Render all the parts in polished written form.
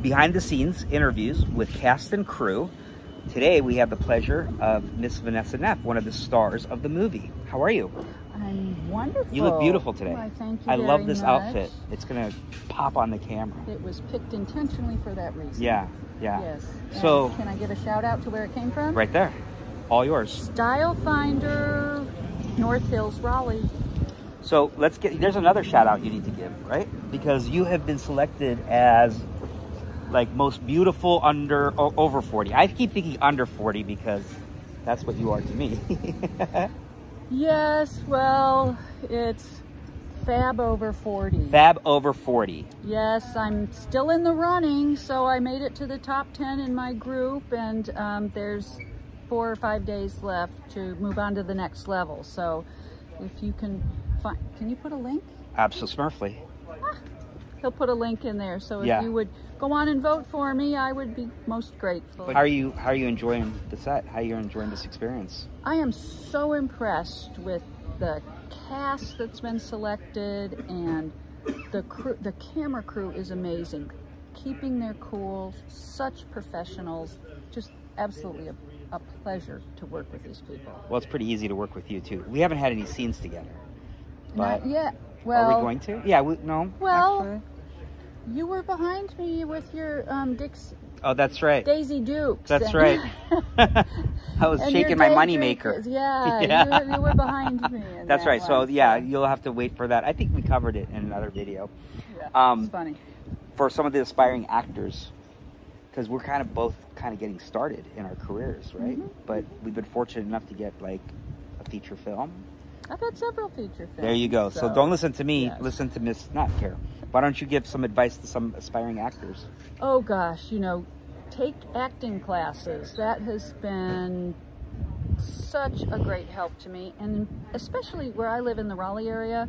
behind the scenes interviews with cast and crew. Today we have the pleasure of Miss Vanessa Neff, one of the stars of the movie. How are you? I'm wonderful. You look beautiful today. Why, thank you. I love this outfit. It's gonna pop on the camera. It was picked intentionally for that reason. Yeah, yeah. Yes. And so can I give a shout out to where it came from? Right there. All yours. Style Finder, North Hills, Raleigh. So let's get. There's another shout out you need to give, right? Because you have been selected as like most beautiful under over 40. I keep thinking under 40 because that's what you are to me. Yes, well, it's fab over 40. Fab over 40. Yes, I'm still in the running, so I made it to the top 10 in my group, and there's 4 or 5 days left to move on to the next level. So if you can find, can you put a link? Absolutely. Ah, he'll put a link in there. So if you would go on and vote for me, I would be most grateful. But how are you enjoying the set? How are you enjoying this experience? I am so impressed with the cast that's been selected, and the crew, the camera crew is amazing. Keeping their cool, such professionals, just absolutely a pleasure to work with these people. Well, it's pretty easy to work with you too. We haven't had any scenes together. But not yet. Well, are we going to? Yeah, no. Well, actually, you were behind me with your Dick's. Oh, that's right. Daisy Dukes. That's right. I was shaking my money maker. Yeah, yeah. You were behind me. That's right. So yeah, you'll have to wait for that. I think we covered it in another video. Yeah, it's funny. For some of the aspiring actors, because we're kind of both getting started in our careers, right? Mm-hmm. But we've been fortunate enough to get like a feature film. I've had several feature films. There you go. So don't listen to me. Yes. Listen to Miss Not Care. Why don't you give some advice to some aspiring actors? Oh, gosh. You know, take acting classes. That has been such a great help to me. And especially where I live in the Raleigh area,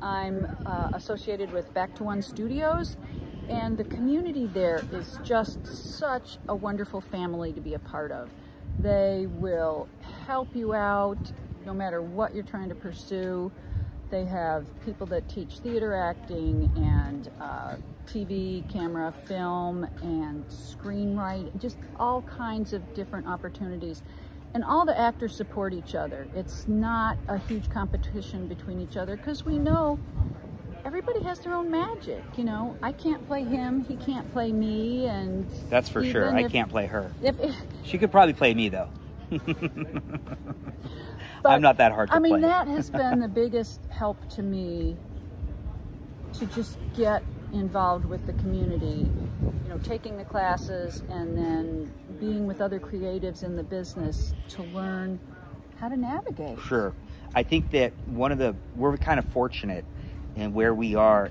I'm associated with Back to One Studios. And the community there is just such a wonderful family to be a part of. They will help you out. No matter what you're trying to pursue, they have people that teach theater acting and TV, camera, film, and screenwriting, just all kinds of different opportunities. And all the actors support each other. It's not a huge competition between each other, because we know everybody has their own magic, you know. I can't play him, he can't play me, and... That's for sure, I can't play her. She could probably play me, though. But, I'm not that hard to play. I mean, that has been the biggest help to me, to just get involved with the community, you know, taking the classes and then being with other creatives in the business to learn how to navigate. Sure. I think that we're kind of fortunate in where we are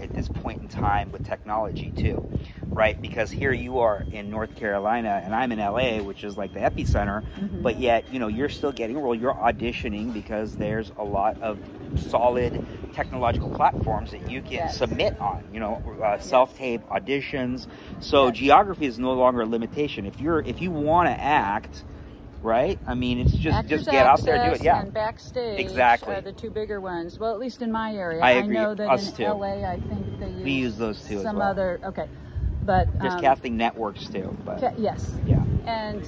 at this point in time with technology too, right? Because here you are in North Carolina and I'm in LA, which is like the epicenter, but yet, you know, you're still getting a role, you're auditioning, because there's a lot of solid technological platforms that you can submit on, you know, self-tape auditions. So geography is no longer a limitation. If you want to act, right? I mean, it's just get out there and do it. Yeah, and Backstage. Exactly. Are the two bigger ones. Well, at least in my area, I agree. I know that in LA, I think they use. We use those two as well. Some other, okay, but there's Casting Networks too. But yes. Yeah. And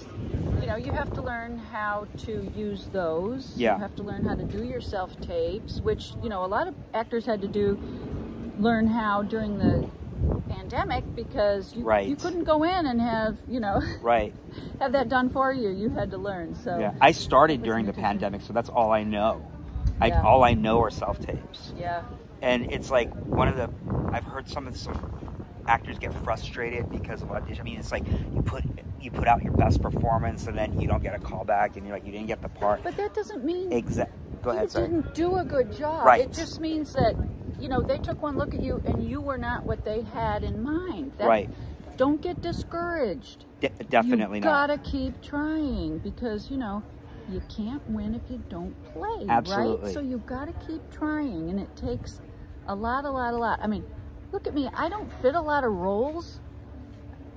you know, you have to learn how to use those. Yeah. You have to learn how to do your self tapes, which you know a lot of actors had to learn how during the pandemic, because you couldn't go in and have, you know, have that done for you. You had to learn. So yeah, I started during the pandemic, so that's all I know. All I know are self-tapes. Yeah. And it's like I've heard some actors get frustrated because of audition. I mean, it's like you put out your best performance and then you don't get a call back and you're like, you didn't get the part. But that doesn't mean you didn't do a good job. Right. It just means that, you know, they took one look at you and you were not what they had in mind. Don't get discouraged. Definitely not. You gotta keep trying, because, you know, you can't win if you don't play. Absolutely. Right? So you gotta keep trying, and it takes a lot. I mean, look at me. I don't fit a lot of roles.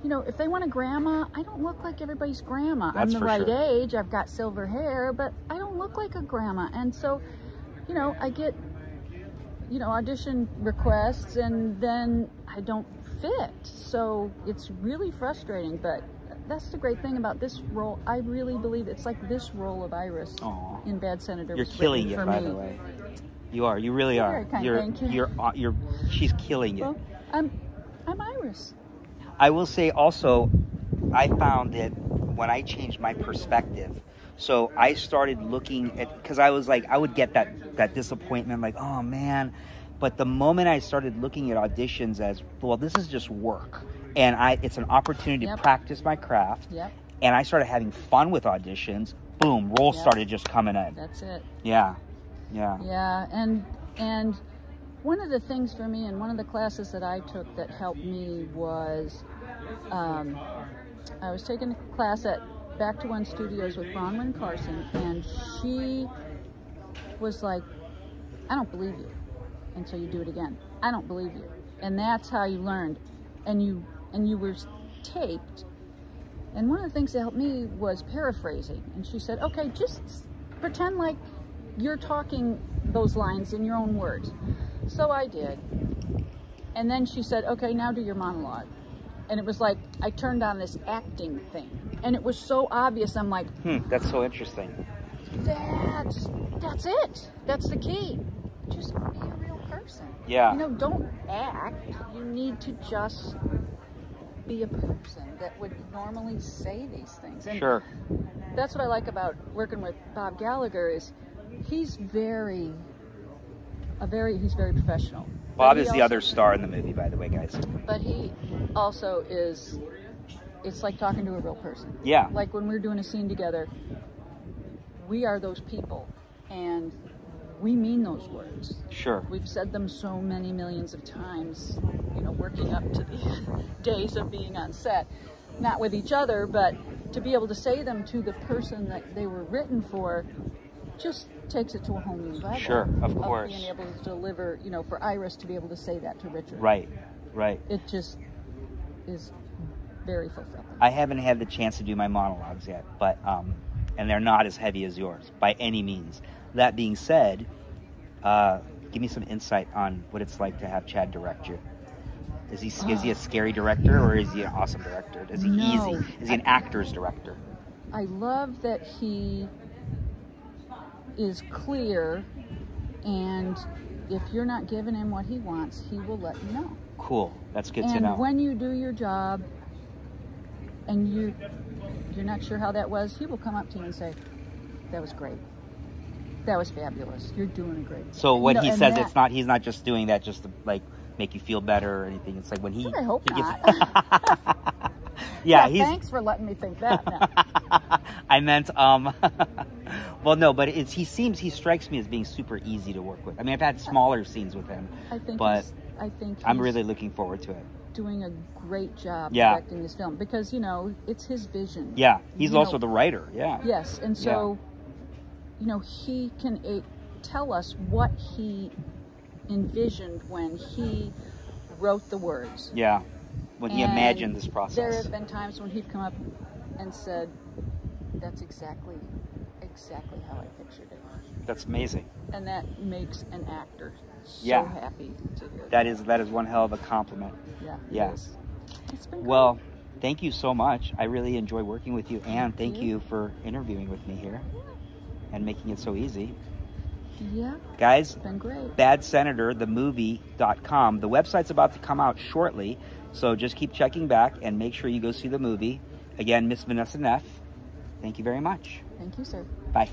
You know, if they want a grandma, I don't look like everybody's grandma. I'm the right age. I've got silver hair, but I don't look like a grandma. And so, you know, I get audition requests, and then I don't fit. So it's really frustrating, but that's the great thing about this role. I really believe it's like this role of Iris Aww. In Bad Senator. You're killing it, by the way. You are. You really are. You're. She's killing it. Well, I'm Iris. I will say also, I found it when I changed my perspective. So I started looking at, because I was like, I would get that disappointment, like, oh man. But the moment I started looking at auditions as, well, this is just work, and it's an opportunity to practice my craft. Yep. And I started having fun with auditions. Boom, roles started just coming in. That's it. Yeah, yeah. Yeah, and one of the things for me, and one of the classes that I took that helped me was, I was taking a class at Back to One Studios with Bronwyn Carson, and she was like, I don't believe you. And so you do it again. I don't believe you. And that's how you learned. And you were taped. And one of the things that helped me was paraphrasing. And she said, okay, just pretend like you're talking those lines in your own words. So I did. And then she said, okay, now do your monologue. And it was like, I turned on this acting thing. And it was so obvious. I'm like, that's so interesting. That's it. That's the key. Just be a real person. Yeah. You know, don't act. You need to just be a person that would normally say these things. And sure. That's what I like about working with Bob Gallagher is he's very professional. Bob is the other star in the movie, by the way, guys. But he also is, it's like talking to a real person. Yeah. Like when we're doing a scene together, we are those people, and we mean those words. Sure. We've said them so many millions of times, you know, working up to the days of being on set. Not with each other, but to be able to say them to the person that they were written for just takes it to a whole new level. Sure, of course. Being able to deliver, you know, for Iris to be able to say that to Richard. Right, right. It just is very fulfilling. I haven't had the chance to do my monologues yet, but, and they're not as heavy as yours, by any means. That being said, give me some insight on what it's like to have Chad direct you. Is he a scary director, or is he an awesome director? Is he easy? Is he an actor's director? I love that he is clear, and if you're not giving him what he wants, he will let you know. Cool. That's good to know. And when you do your job, and you're not sure how that was, he will come up to you and say, that was great. That was fabulous. You're doing a great job. So when he says that, he's not just doing that just to like make you feel better or anything. It's like when he... I hope not. Yeah, thanks for letting me think that. No. I meant, well, no, but he strikes me as being super easy to work with. I mean, I've had smaller scenes with him, I'm really looking forward to it. Doing a great job directing this film because, you know, it's his vision. Yeah, he's also the writer. Yeah. Yes, and so... Yeah. You know, he can tell us what he envisioned when he wrote the words. Yeah, when he imagined this process. There have been times when he'd come up and said, that's exactly how I pictured it. That's amazing. And that makes an actor so happy to hear. That is one hell of a compliment. Yeah. Yes. It's been cool. Thank you so much. I really enjoy working with you, and thank you for interviewing with me here. Yeah. And making it so easy. Yeah. Guys, it's been great. Bad Senator, themovie.com. The website's about to come out shortly, so just keep checking back and make sure you go see the movie. Again, Miss Vanessa Neff, thank you very much. Thank you, sir. Bye.